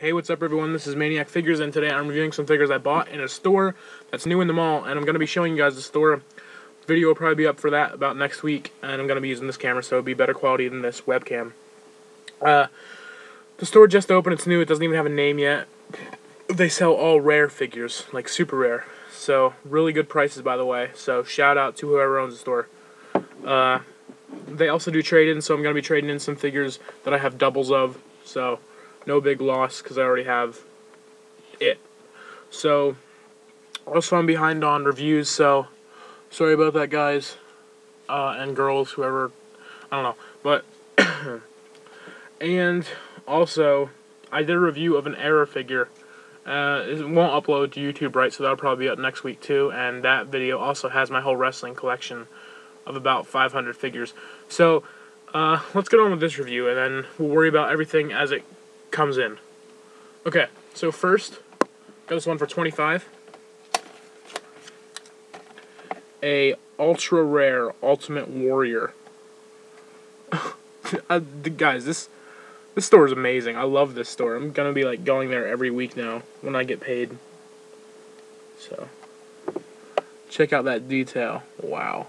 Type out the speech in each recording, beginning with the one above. Hey, what's up everyone, this is Maniac Figures, and today I'm reviewing some figures I bought in a store that's new in the mall, and I'm going to be showing you guys the store. Video will probably be up for that about next week, and I'm going to be using this camera, so it'll be better quality than this webcam. The store just opened, it's new, it doesn't even have a name yet. They sell all rare figures, like super rare, so really good prices by the way, so shout out to whoever owns the store. They also do trade-in, so I'm going to be trading in some figures that I have doubles of, so no big loss, because I already have it. So, also I'm behind on reviews, so sorry about that, guys, and girls, whoever, I don't know, but, and also, I did a review of an Era figure. It won't upload to YouTube, right, so that'll probably be up next week, too, and that video also has my whole wrestling collection of about 500 figures. So, let's get on with this review, and then we'll worry about everything as it comes in. Okay, so first, got this one for $25. A ultra rare Ultimate Warrior. Guys, this store is amazing. I love this store. I'm gonna be like going there every week now when I get paid. So, check out that detail. Wow.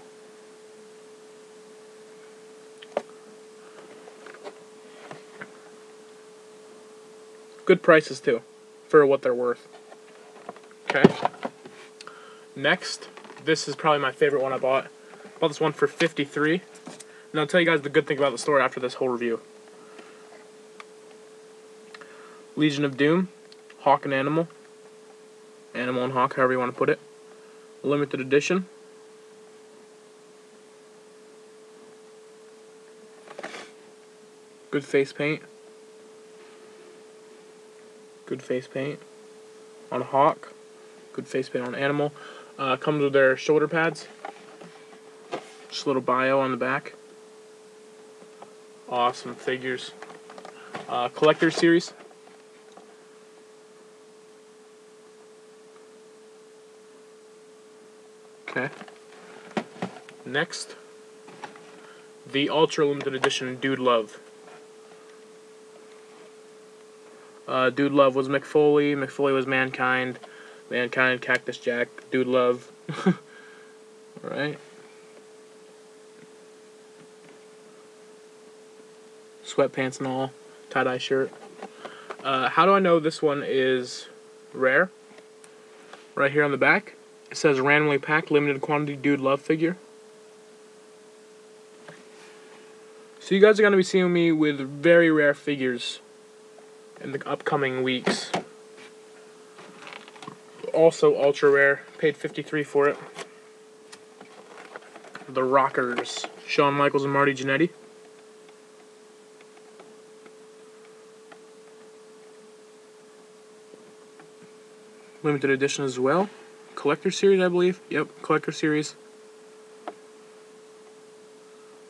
Good prices too, for what they're worth. Okay. Next, this is probably my favorite one I bought. Bought this one for $53. And I'll tell you guys the good thing about the store after this whole review. Legion of Doom, Hawk and Animal. Animal and Hawk, however you want to put it. Limited edition. Good face paint. Good face paint on Hawk. Good face paint on Animal. Comes with their shoulder pads. Just a little bio on the back. Awesome figures. Collector series. Okay. Next, the Ultra Limited Edition Dude Love. Dude Love was Mick Foley. Mick Foley was Mankind. Mankind, Cactus Jack, Dude Love. Alright. Sweatpants and all. Tie-dye shirt. How do I know this one is rare? Right here on the back. It says randomly packed, limited quantity Dude Love figure. So you guys are going to be seeing me with very rare figures in the upcoming weeks. Also ultra rare. Paid $53 for it. The Rockers. Shawn Michaels and Marty Jannetty. Limited edition as well. Collector series, I believe. Yep, collector series.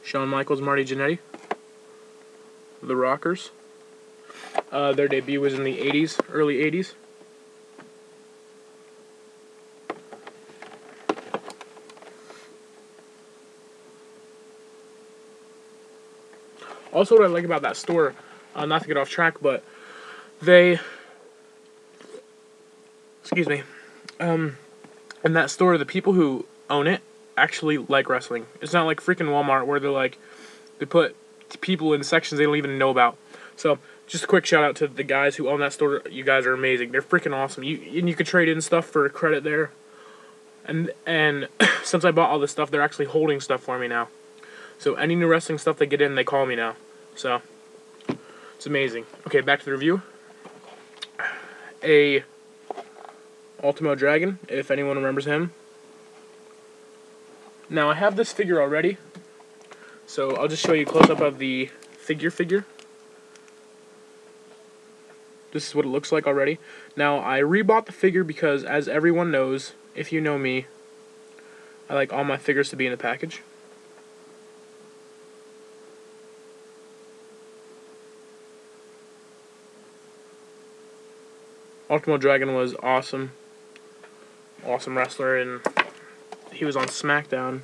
Shawn Michaels, Marty Jannetty. The Rockers. Their debut was in the 80s, early 80s. Also, what I like about that store, not to get off track, but they, excuse me, in that store, the people who own it actually like wrestling. It's not like freaking Walmart where they're like, they put people in sections they don't even know about. So, just a quick shout out to the guys who own that store. You guys are amazing. They're freaking awesome. You could trade in stuff for credit there. And since I bought all this stuff, they're actually holding stuff for me now. So any new wrestling stuff they get in, they call me now. So it's amazing. Okay, back to the review. A Ultimo Dragon, if anyone remembers him. Now I have this figure already. So I'll just show you a close up of the figure. This is what it looks like already. Now, I rebought the figure because, as everyone knows, if you know me, I like all my figures to be in a package. Ultimo Dragon was awesome. Awesome wrestler, and he was on SmackDown.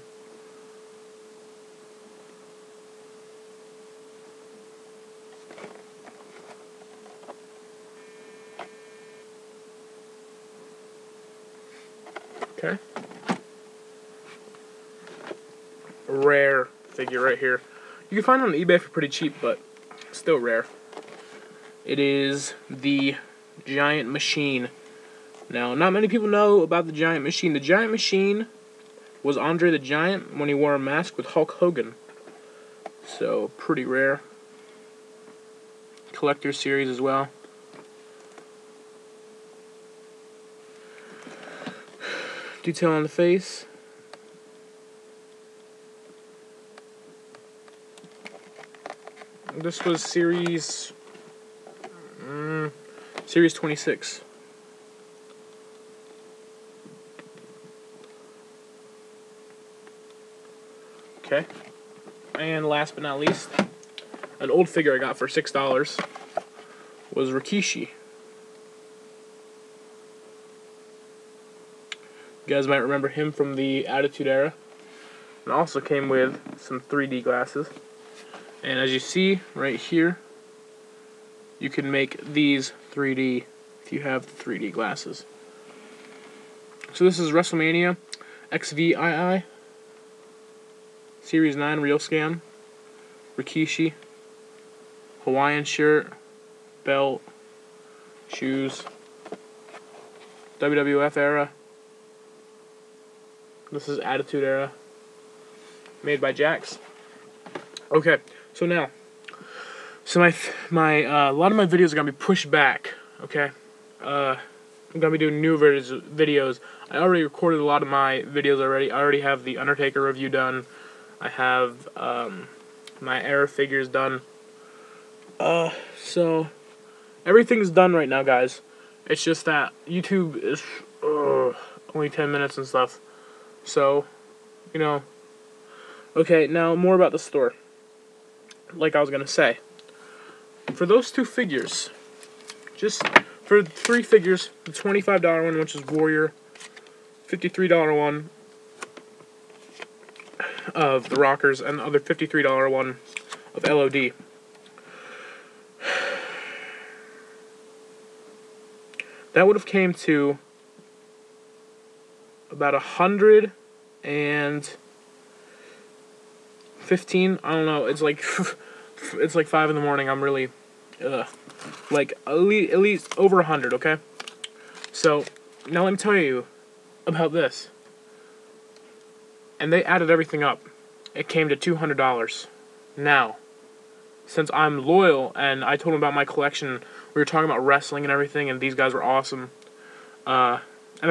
Okay. A rare figure right here. You can find it on eBay for pretty cheap, but still rare. It is the Giant Machine. Now, not many people know about the Giant Machine. The Giant Machine was Andre the Giant when he wore a mask with Hulk Hogan. So, pretty rare. Collector series as well. Detail on the face. This was series 26. Okay. And last but not least, an old figure I got for $6 was Rikishi. You guys might remember him from the Attitude Era. And also came with some 3D glasses. And as you see right here, you can make these 3D if you have the 3D glasses. So this is WrestleMania XVII Series 9 Real Scan, Rikishi, Hawaiian shirt, belt, shoes, WWF Era. This is Attitude Era, made by Jax. Okay, so now, a lot of my videos are gonna be pushed back. Okay, I'm gonna be doing new videos. I already recorded a lot of my videos already. I already have the Undertaker review done. I have my Era figures done. So everything's done right now, guys. It's just that YouTube is only 10 minutes and stuff. So, you know. Okay, now more about the store. Like I was gonna say, for those two figures, just for three figures, the $25 one, which is Warrior, $53 one of the Rockers, and the other $53 one of LOD. That would have came to about $115. I don't know. It's like it's like 5 in the morning. I'm really like at least over 100. Okay. So now let me tell you about this. And they added everything up. It came to $200. Now, since I'm loyal and I told them about my collection, we were talking about wrestling and everything, and these guys were awesome. And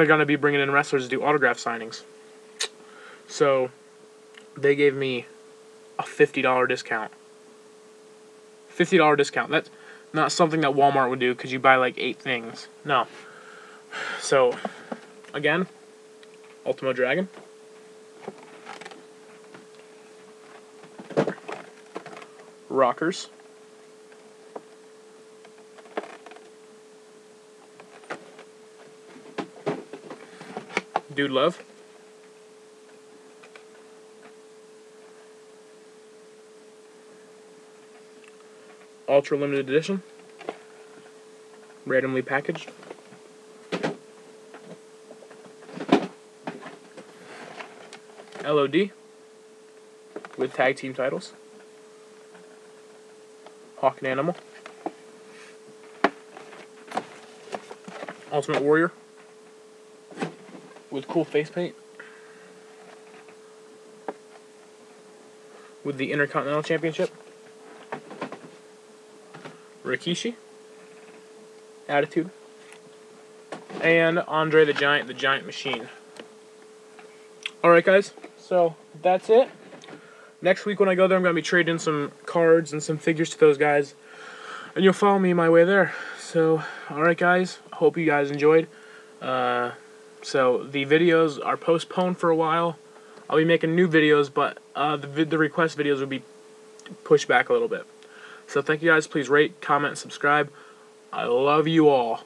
they're gonna be bringing in wrestlers to do autograph signings. So, they gave me a $50 discount. $50 discount. That's not something that Walmart would do because you buy like 8 things. No. So, again, Ultimo Dragon. Rockers. Dude Love. Ultra limited edition. Randomly packaged. LOD. With tag team titles. Hawk and Animal. Ultimate Warrior. With cool face paint. With the Intercontinental Championship. Rikishi. Attitude. And Andre the Giant Machine. Alright, guys. So, that's it. Next week when I go there, I'm going to be trading some cards and some figures to those guys. And you'll follow me my way there. So, alright, guys. Hope you guys enjoyed. So the videos are postponed for a while. I'll be making new videos, but the request videos will be pushed back a little bit. So thank you guys. Please rate, comment, and subscribe. I love you all.